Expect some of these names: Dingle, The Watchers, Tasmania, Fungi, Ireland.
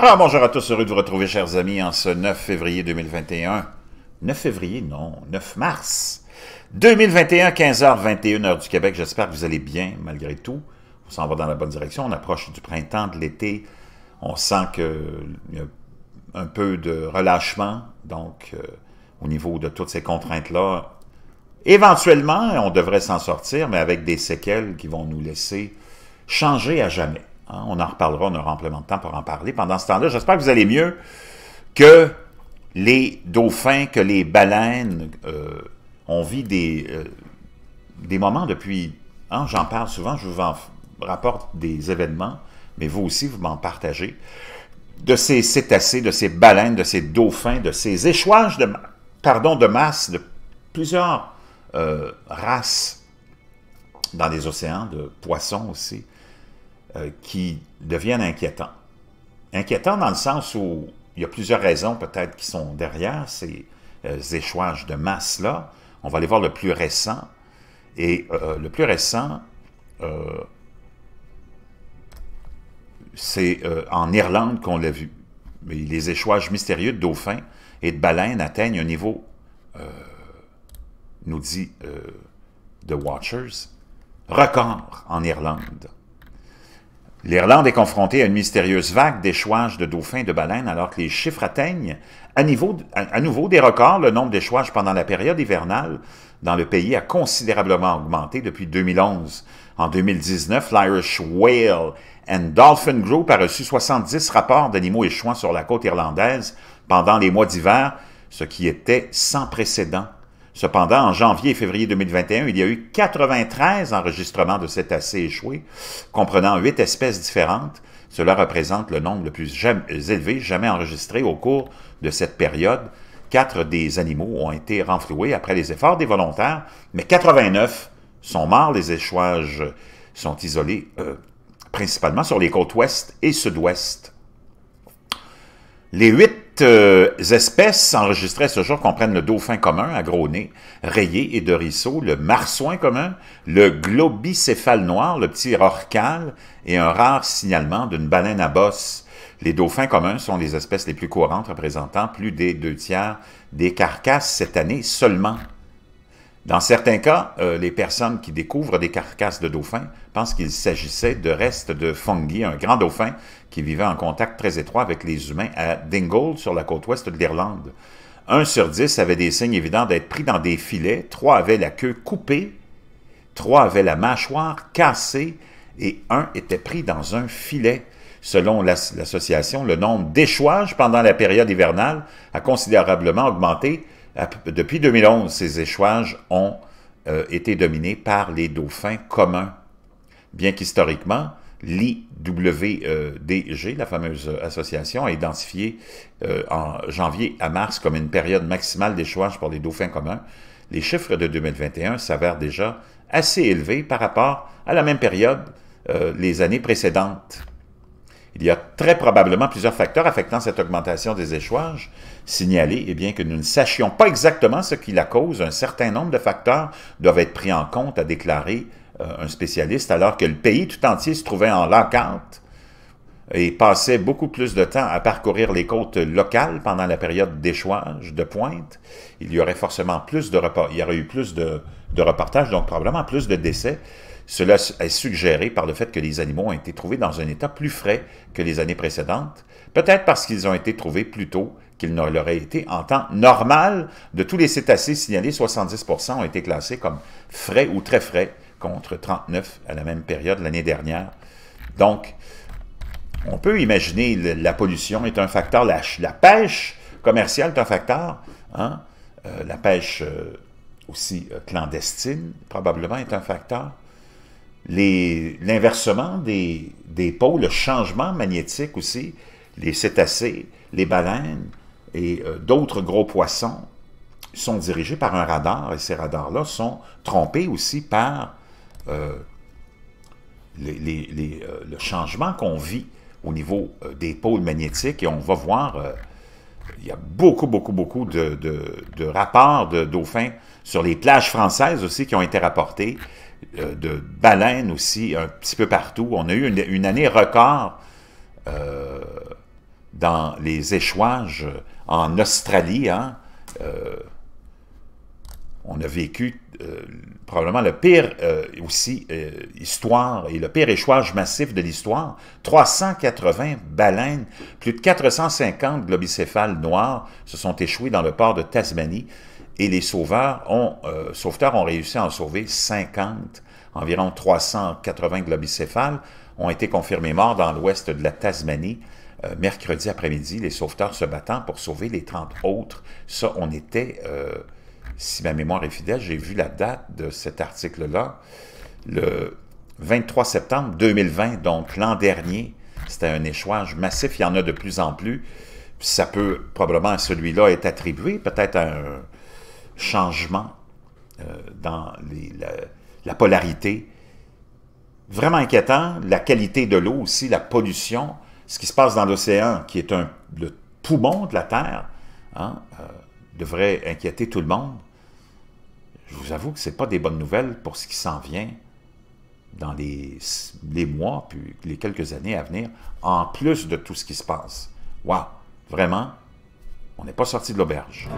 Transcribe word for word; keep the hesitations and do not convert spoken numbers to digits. Alors bonjour à tous, heureux de vous retrouver chers amis en ce neuf février deux mille vingt et un. neuf février, non, neuf mars deux mille vingt et un, quinze heures vingt et une du Québec. J'espère que vous allez bien malgré tout. On s'en va dans la bonne direction, on approche du printemps, de l'été. On sent qu'il y a un peu de relâchement, donc euh, au niveau de toutes ces contraintes-là. Éventuellement, on devrait s'en sortir, mais avec des séquelles qui vont nous laisser changer à jamais. Hein, on en reparlera, on aura amplement de temps pour en parler. Pendant ce temps-là, j'espère que vous allez mieux que les dauphins, que les baleines. Euh, on vit des, euh, des moments depuis... Hein, j'en parle souvent, je vous en rapporte des événements, mais vous aussi, vous m'en partagez. De ces cétacés, de ces baleines, de ces dauphins, de ces échouages de, pardon, de masse de plusieurs euh, races dans les océans, de poissons aussi, Euh, qui deviennent inquiétants. Inquiétants dans le sens où il y a plusieurs raisons peut-être qui sont derrière ces, euh, ces échouages de masse-là. On va aller voir le plus récent. Et euh, le plus récent, euh, c'est euh, en Irlande qu'on l'a vu. Mais les échouages mystérieux de dauphins et de baleines atteignent un niveau, euh, nous dit euh, The Watchers, record en Irlande. L'Irlande est confrontée à une mystérieuse vague d'échouages de dauphins et de baleines alors que les chiffres atteignent à, niveau, à, à nouveau des records. Le nombre d'échouages pendant la période hivernale dans le pays a considérablement augmenté depuis deux mille onze. En deux mille dix-neuf, l'Irish Whale and Dolphin Group a reçu soixante-dix rapports d'animaux échouant sur la côte irlandaise pendant les mois d'hiver, ce qui était sans précédent. Cependant, en janvier et février deux mille vingt et un, il y a eu quatre-vingt-treize enregistrements de cétacés échoués, comprenant huit espèces différentes. Cela représente le nombre le plus jamais, élevé jamais enregistré au cours de cette période. Quatre des animaux ont été renfloués après les efforts des volontaires, mais quatre-vingt-neuf sont morts. Les échouages sont isolés euh, principalement sur les côtes ouest et sud-ouest. Les huit Euh, espèces enregistrées à ce jour comprennent le dauphin commun à gros nez, rayé et de risseau, le marsouin commun, le globicéphale noir, le petit rorqual et un rare signalement d'une baleine à bosse. Les dauphins communs sont les espèces les plus courantes représentant plus des deux tiers des carcasses cette année seulement. Dans certains cas, euh, les personnes qui découvrent des carcasses de dauphins pensent qu'il s'agissait de restes de Fungi, un grand dauphin qui vivait en contact très étroit avec les humains à Dingle, sur la côte ouest de l'Irlande. un sur dix avait des signes évidents d'être pris dans des filets, trois avaient la queue coupée, trois avaient la mâchoire cassée et un était pris dans un filet. Selon l'association, le nombre d'échouages pendant la période hivernale a considérablement augmenté. Depuis deux mille onze, ces échouages ont euh, été dominés par les dauphins communs. Bien qu'historiquement, l'I W D G, la fameuse association, a identifié euh, en janvier à mars comme une période maximale d'échouage pour les dauphins communs, les chiffres de deux mille vingt et un s'avèrent déjà assez élevés par rapport à la même période euh, les années précédentes. Il y a très probablement plusieurs facteurs affectant cette augmentation des échouages signalés, et bien que nous ne sachions pas exactement ce qui la cause, un certain nombre de facteurs doivent être pris en compte, a déclaré euh, un spécialiste, alors que le pays tout entier se trouvait en lock-out et passait beaucoup plus de temps à parcourir les côtes locales pendant la période d'échouage de pointe. Il y aurait forcément plus de report, il y aurait eu plus de, de reportages, donc probablement plus de décès. Cela est suggéré par le fait que les animaux ont été trouvés dans un état plus frais que les années précédentes, peut-être parce qu'ils ont été trouvés plus tôt qu'ils ne l'auraient été en temps normal. De tous les cétacés signalés, soixante-dix pour cent ont été classés comme frais ou très frais, contre trente-neuf pour cent à la même période l'année dernière. Donc, on peut imaginer que la pollution est un facteur, la, la pêche commerciale est un facteur, hein? euh, la pêche euh, aussi euh, clandestine probablement est un facteur. L'inversement des, des pôles, le changement magnétique aussi, les cétacés, les baleines et euh, d'autres gros poissons sont dirigés par un radar, et ces radars-là sont trompés aussi par euh, les, les, les, euh, le changement qu'on vit au niveau euh, des pôles magnétiques, et on va voir, euh, il y a beaucoup, beaucoup, beaucoup de, de, de rapports de dauphins sur les plages françaises aussi qui ont été rapportés, de baleines aussi, un petit peu partout. On a eu une, une année record euh, dans les échouages en Australie, hein, euh, on a vécu euh, probablement le pire euh, aussi euh, histoire et le pire échouage massif de l'histoire. trois cent quatre-vingts baleines, plus de quatre cent cinquante globicéphales noirs se sont échoués dans le port de Tasmanie et les sauveurs ont, euh, sauveteurs ont réussi à en sauver cinquante. Environ trois cent quatre-vingts globicéphales ont été confirmés morts dans l'ouest de la Tasmanie. Euh, mercredi après-midi, les sauveteurs se battant pour sauver les trente autres. Ça, on était... Euh, si ma mémoire est fidèle, j'ai vu la date de cet article-là, le vingt-trois septembre deux mille vingt, donc l'an dernier, c'était un échouage massif, il y en a de plus en plus, ça peut probablement, celui-là est attribué peut-être à un changement euh, dans les, la, la polarité, vraiment inquiétant, la qualité de l'eau aussi, la pollution, ce qui se passe dans l'océan, qui est un, le poumon de la Terre, hein, euh, devrait inquiéter tout le monde. Je vous avoue que ce n'est pas des bonnes nouvelles pour ce qui s'en vient dans les, les mois, puis les quelques années à venir, en plus de tout ce qui se passe. Waouh! Vraiment, on n'est pas sorti de l'auberge.